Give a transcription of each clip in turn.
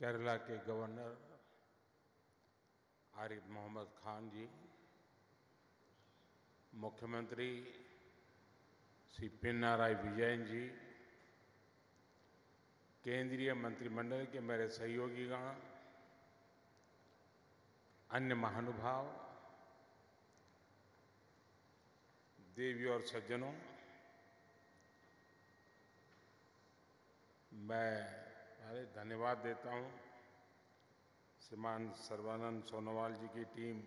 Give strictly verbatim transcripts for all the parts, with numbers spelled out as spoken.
केरला के गवर्नर आरिफ मोहम्मद खान जी, मुख्यमंत्री सी पिनाराई विजयन जी, केंद्रीय मंत्रिमंडल के मेरे सहयोगीगण, अन्य महानुभाव, देवी और सज्जनों, मैं अरे धन्यवाद देता हूँ श्रीमान सर्वानंद सोनोवाल जी की टीम,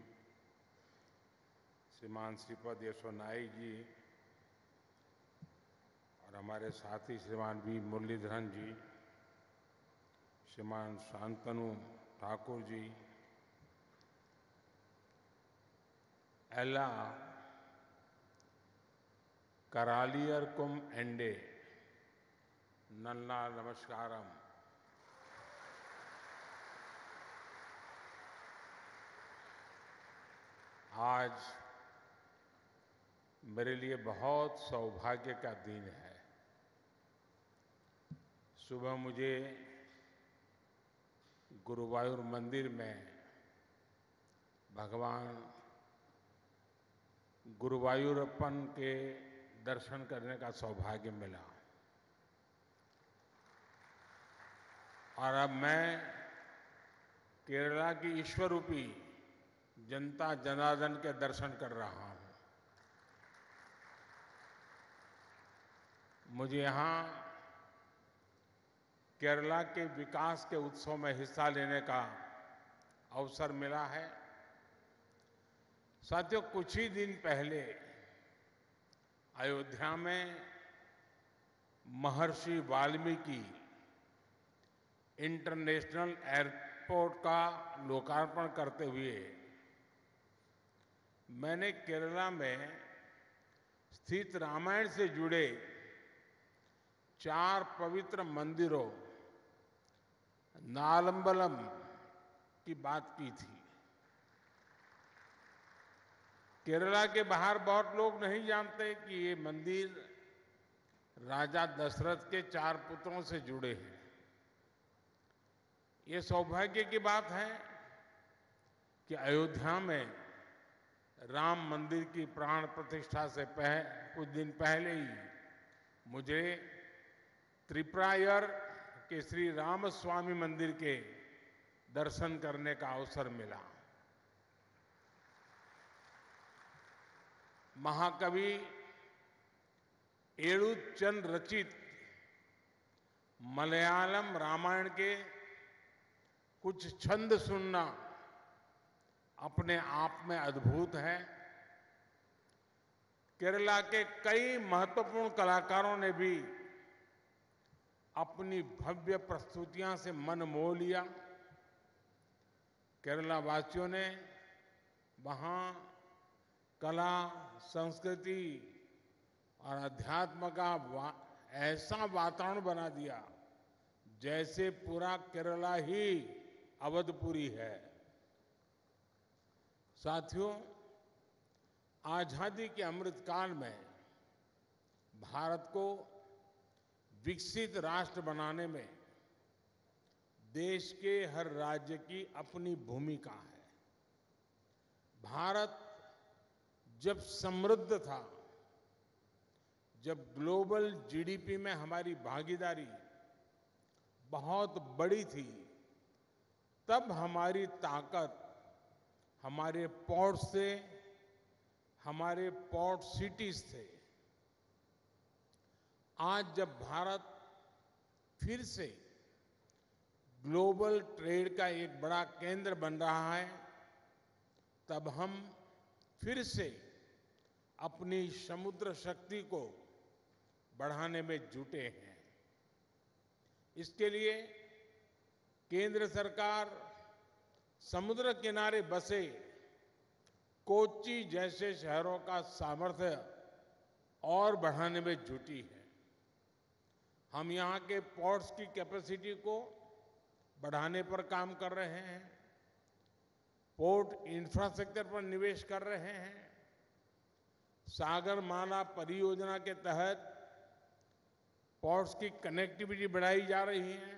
श्रीमान श्रीपद यशो नाईक जी और हमारे साथी श्रीमान वी मुरलीधरन जी, श्रीमान शांतनु ठाकुर जी। एला करालियर कुम एंडे नन्ना नमस्कारम। आज मेरे लिए बहुत सौभाग्य का दिन है। सुबह मुझे गुरुवायुर मंदिर में भगवान गुरुवायुरपन के दर्शन करने का सौभाग्य मिला और अब मैं केरला की ईश्वरूपी जनता जनार्दन के दर्शन कर रहा हूँ। मुझे यहाँ केरला के विकास के उत्सव में हिस्सा लेने का अवसर मिला है। साथियों, कुछ ही दिन पहले अयोध्या में महर्षि वाल्मीकि इंटरनेशनल एयरपोर्ट का लोकार्पण करते हुए मैंने केरला में स्थित रामायण से जुड़े चार पवित्र मंदिरों नालंबलम की बात की थी। केरला के बाहर बहुत लोग नहीं जानते कि ये मंदिर राजा दशरथ के चार पुत्रों से जुड़े हैं। ये सौभाग्य की बात है कि अयोध्या में राम मंदिर की प्राण प्रतिष्ठा से पह, कुछ दिन पहले ही मुझे त्रिपुरा के श्री राम स्वामी मंदिर के दर्शन करने का अवसर मिला। महाकवि एड़ुचंद रचित मलयालम रामायण के कुछ छंद सुनना अपने आप में अद्भुत है। केरला के कई महत्वपूर्ण कलाकारों ने भी अपनी भव्य प्रस्तुतियां से मन मोह लिया। केरला वासियों ने वहाँ कला, संस्कृति और अध्यात्म का वा, ऐसा वातावरण बना दिया जैसे पूरा केरला ही अवधपुरी है। साथियों, आज़ादी के अमृतकाल में भारत को विकसित राष्ट्र बनाने में देश के हर राज्य की अपनी भूमिका है। भारत जब समृद्ध था, जब ग्लोबल जीडीपी में हमारी भागीदारी बहुत बड़ी थी, तब हमारी ताकत हमारे पोर्ट से, हमारे पोर्ट सिटीज थे। आज जब भारत फिर से ग्लोबल ट्रेड का एक बड़ा केंद्र बन रहा है, तब हम फिर से अपनी समुद्र शक्ति को बढ़ाने में जुटे हैं। इसके लिए केंद्र सरकार समुद्र किनारे बसे कोच्चि जैसे शहरों का सामर्थ्य और बढ़ाने में जुटी है। हम यहाँ के पोर्ट्स की कैपेसिटी को बढ़ाने पर काम कर रहे हैं, पोर्ट इंफ्रास्ट्रक्चर पर निवेश कर रहे हैं। सागरमाला परियोजना के तहत पोर्ट्स की कनेक्टिविटी बढ़ाई जा रही है।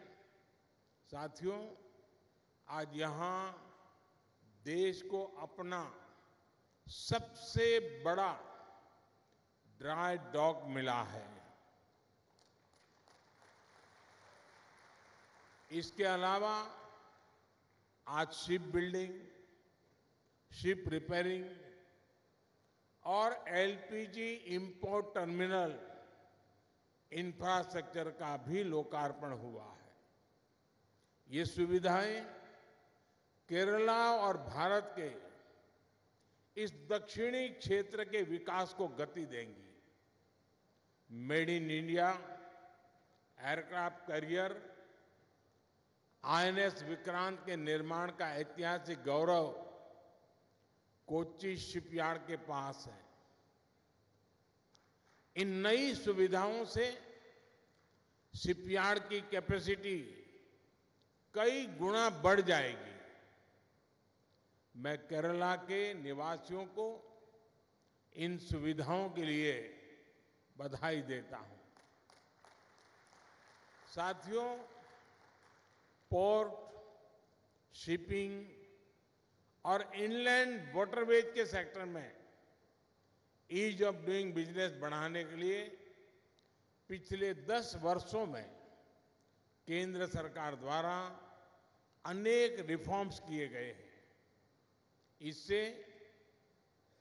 साथियों, आज यहाँ देश को अपना सबसे बड़ा ड्राई डॉक मिला है। इसके अलावा आज शिप बिल्डिंग, शिप रिपेयरिंग और एलपीजी इंपोर्ट टर्मिनल इंफ्रास्ट्रक्चर का भी लोकार्पण हुआ है। ये सुविधाएं केरला और भारत के इस दक्षिणी क्षेत्र के विकास को गति देंगी। Made in India aircraft carrier, INS Vikrant के निर्माण का ऐतिहासिक गौरव कोच्ची शिपयार्ड के पास है। इन नई सुविधाओं से शिपयार्ड की कैपेसिटी कई गुना बढ़ जाएगी। मैं केरला के निवासियों को इन सुविधाओं के लिए बधाई देता हूं। साथियों, पोर्ट, शिपिंग और इनलैंड वाटरवेज के सेक्टर में ईज ऑफ डूइंग बिजनेस बढ़ाने के लिए पिछले दस वर्षों में केंद्र सरकार द्वारा अनेक रिफॉर्म्स किए गए हैं। इससे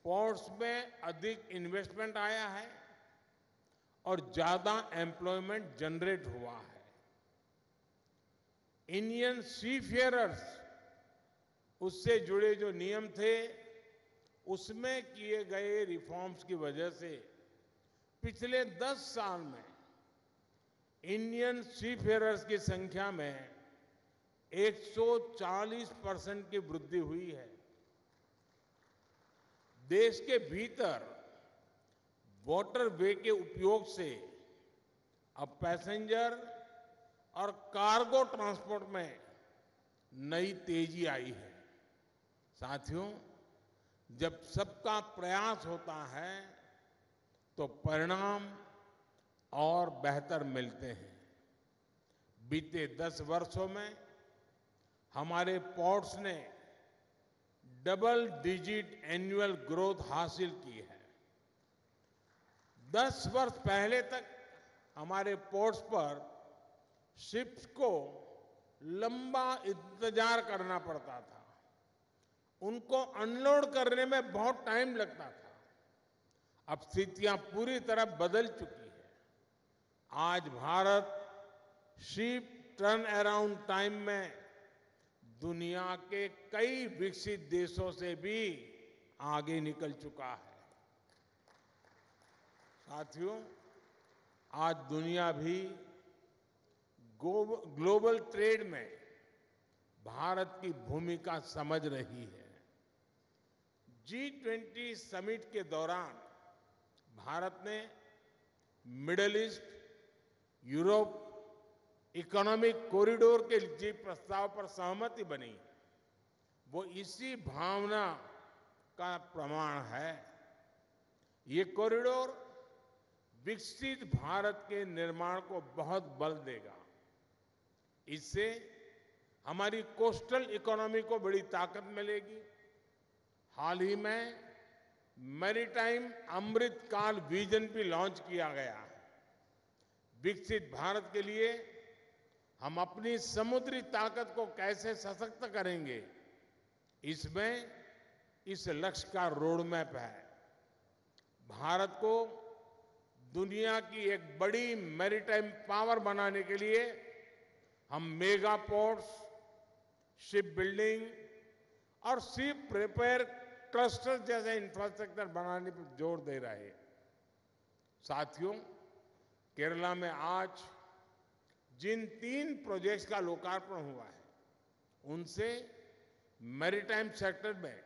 पोर्ट्स में अधिक इन्वेस्टमेंट आया है और ज़्यादा एम्प्लॉयमेंट जनरेट हुआ है। इंडियन सीफेयरर्स उससे जुड़े जो नियम थे उसमें किए गए रिफॉर्म्स की वजह से पिछले दस साल में इंडियन सीफेयरर्स की संख्या में एक सौ चालीस परसेंट की वृद्धि हुई है। देश के भीतर वाटरवे के उपयोग से अब पैसेंजर और कार्गो ट्रांसपोर्ट में नई तेजी आई है। साथियों, जब सबका प्रयास होता है तो परिणाम और बेहतर मिलते हैं। बीते दस वर्षों में हमारे पोर्ट्स ने डबल डिजिट एनुअल ग्रोथ हासिल की है। दस वर्ष पहले तक हमारे पोर्ट्स पर शिप्स को लंबा इंतजार करना पड़ता था, उनको अनलोड करने में बहुत टाइम लगता था। अब स्थितियां पूरी तरह बदल चुकी है। आज Bharat ship turn around time में दुनिया के कई विकसित देशों से भी आगे निकल चुका है। साथियों, आज दुनिया भी ग्लोबल ट्रेड में भारत की भूमिका समझ रही है। जी ट्वेंटी समिट के दौरान भारत ने middle east Europe economic corridor के लिए प्रस्ताव पर सहमति बनी। वो इसी भावना का प्रमाण है। ये कॉरिडोर विकसित भारत के निर्माण को बहुत बल देगा। इससे हमारी कोस्टल इकोनॉमी को बड़ी ताकत मिलेगी। हाल ही में मैरीटाइम अमृतकाल विजन भी लॉन्च किया गया है। विकसित भारत के लिए हम अपनी समुद्री ताकत को कैसे सशक्त करेंगे, इसमें इस लक्ष्य का रोडमैप है। भारत को दुनिया की एक बड़ी मैरीटाइम पावर बनाने के लिए हम मेगा पोर्ट्स, शिप बिल्डिंग और शिप रिपेयर क्लस्टर जैसे इंफ्रास्ट्रक्चर बनाने पर जोर दे रहे हैं। साथियों, केरला में आज जिन तीन प्रोजेक्ट्स का लोकार्पण हुआ है उनसे मैरीटाइम सेक्टर में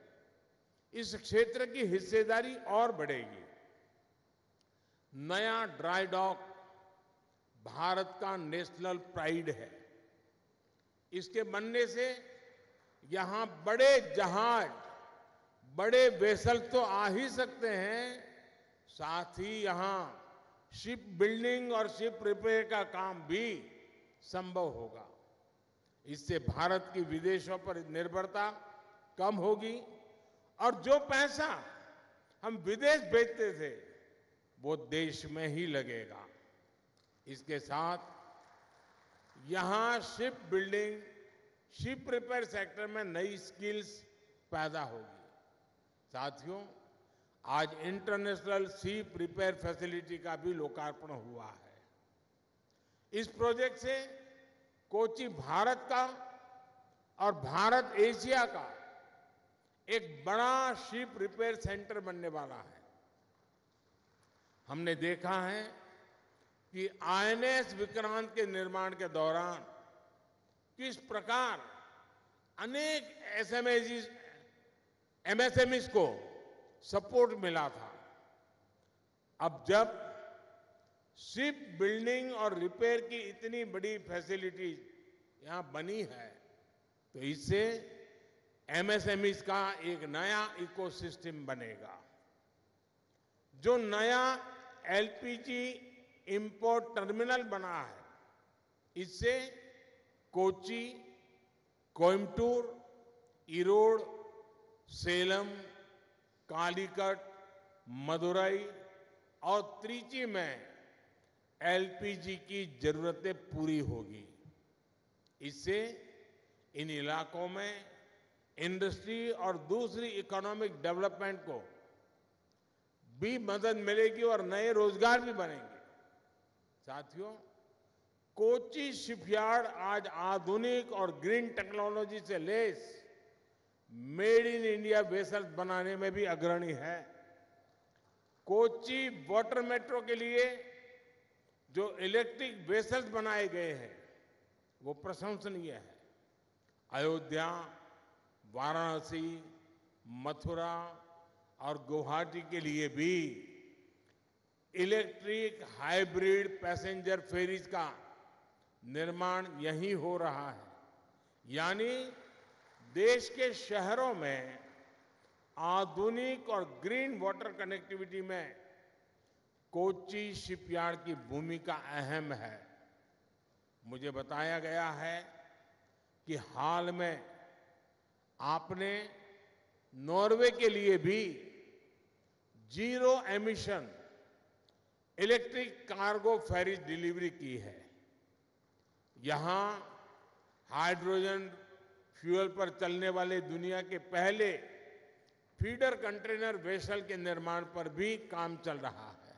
इस क्षेत्र की हिस्सेदारी और बढ़ेगी। नया ड्राई डॉक भारत का नेशनल प्राइड है। इसके बनने से यहाँ बड़े जहाज, बड़े वेसल तो आ ही सकते हैं, साथ ही यहाँ शिप बिल्डिंग और शिप रिपेयर का काम भी संभव होगा। इससे भारत की विदेशों पर निर्भरता कम होगी और जो पैसा हम विदेश भेजते थे वो देश में ही लगेगा। इसके साथ यहाँ ship building, ship repair sector में नई स्किल्स पैदा होगी। साथियों, आज इंटरनेशनल शिप रिपेयर फैसिलिटी का भी लोकार्पण हुआ है। इस प्रोजेक्ट से कोच्चि भारत का और भारत एशिया का एक बड़ा शिप रिपेयर सेंटर बनने वाला है। हमने देखा है कि आईएनएस विक्रांत के निर्माण के दौरान किस प्रकार अनेक एसएमएजीज एमएसएमईज को सपोर्ट मिला था। अब जब शिप बिल्डिंग और रिपेयर की इतनी बड़ी फैसिलिटी यहाँ बनी है तो इससे एमएसएमईज का एक नया इकोसिस्टम बनेगा। जो नया एलपीजी इंपोर्ट टर्मिनल बना है, इससे कोच्चि, कोयमटूर, इरोड, सेलम, कालीकट, मदुरई और त्रीची में एलपीजी की जरूरतें पूरी होगी। इससे इन इलाकों में इंडस्ट्री और दूसरी इकोनॉमिक डेवलपमेंट को भी मदद मिलेगी और नए रोजगार भी बनेंगे। साथियों, कोच्चि शिपयार्ड आज आधुनिक और ग्रीन टेक्नोलॉजी से लैस मेड इन इंडिया वेसल्स बनाने में भी अग्रणी है। कोच्चि वाटर मेट्रो के लिए जो इलेक्ट्रिक वेसल्स बनाए गए हैं वो प्रशंसनीय है। अयोध्या, वाराणसी, मथुरा और गुवाहाटी के लिए भी इलेक्ट्रिक हाइब्रिड पैसेंजर फेरीज का निर्माण यहीं हो रहा है। यानी देश के शहरों में आधुनिक और ग्रीन वाटर कनेक्टिविटी में कोच्चि शिपयार्ड की भूमिका अहम है। मुझे बताया गया है कि हाल में आपने नॉर्वे के लिए भी zero emission electric cargo ferry delivery की है। यहाँ हाइड्रोजन फ्यूल पर चलने वाले दुनिया के पहले फीडर कंटेनर वेसल के निर्माण पर भी काम चल रहा है।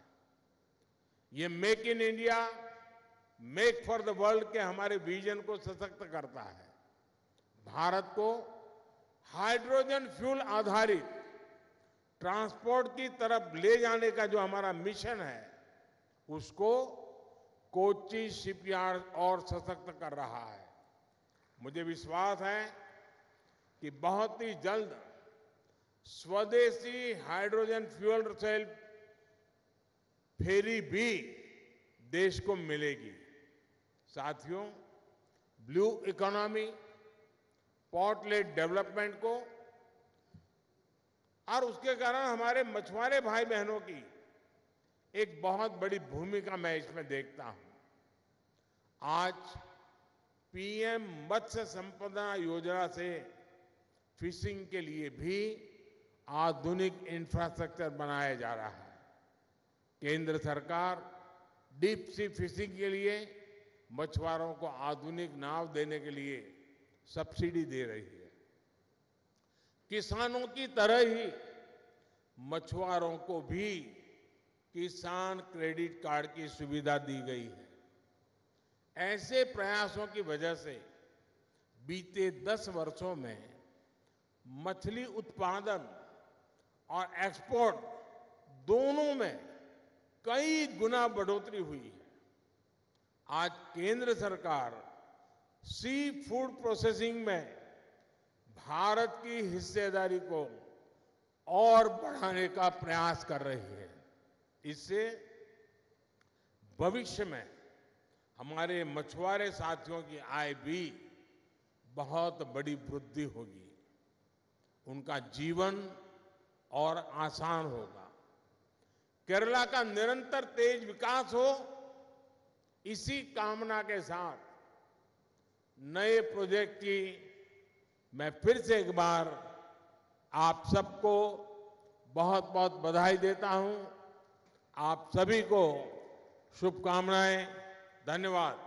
ये make in India, make for the world के हमारे विजन को सशक्त करता है। भारत को हाइड्रोजन फ्यूल आधारित ट्रांसपोर्ट की तरफ ले जाने का जो हमारा मिशन है उसको कोच्चि शिपयार्ड और सशक्त कर रहा है। मुझे विश्वास है कि बहुत ही जल्द स्वदेशी हाइड्रोजन फ्यूल सेल फेरी भी देश को मिलेगी। साथियों, ब्लू इकोनॉमी, पोर्टलेट डेवलपमेंट को और उसके कारण हमारे मछुआरे भाई बहनों की एक बहुत बड़ी भूमिका मैं इसमें देखता हूं। आज पीएम मत्स्य संपदा योजना से फिशिंग के लिए भी आधुनिक इंफ्रास्ट्रक्चर बनाया जा रहा है। केंद्र सरकार डीप सी फिशिंग के लिए मछुआरों को आधुनिक नाव देने के लिए सब्सिडी दे रही है। किसानों की तरह ही मछुआरों को भी किसान क्रेडिट कार्ड की सुविधा दी गई है। ऐसे प्रयासों की वजह से बीते दस वर्षों में मछली उत्पादन और एक्सपोर्ट दोनों में कई गुना बढ़ोतरी हुई है। आज केंद्र सरकार सी फूड प्रोसेसिंग में भारत की हिस्सेदारी को और बढ़ाने का प्रयास कर रही है। इससे भविष्य में हमारे मछुआरे साथियों की आय भी बहुत बड़ी वृद्धि होगी, उनका जीवन और आसान होगा। केरला का निरंतर तेज विकास हो, इसी कामना के साथ नए प्रोजेक्ट की मैं फिर से एक बार आप सबको बहुत बहुत बधाई देता हूं। आप सभी को शुभकामनाएं। धन्यवाद।